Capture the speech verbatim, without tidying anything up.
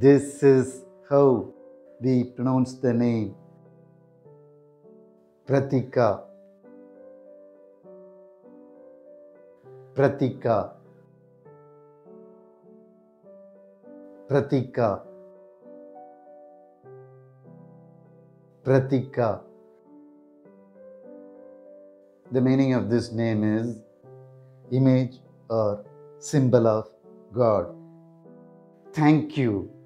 This is how we pronounce the name. Pratika. Pratika. Pratika. Pratika. The meaning of this name is image or symbol of God. Thank you.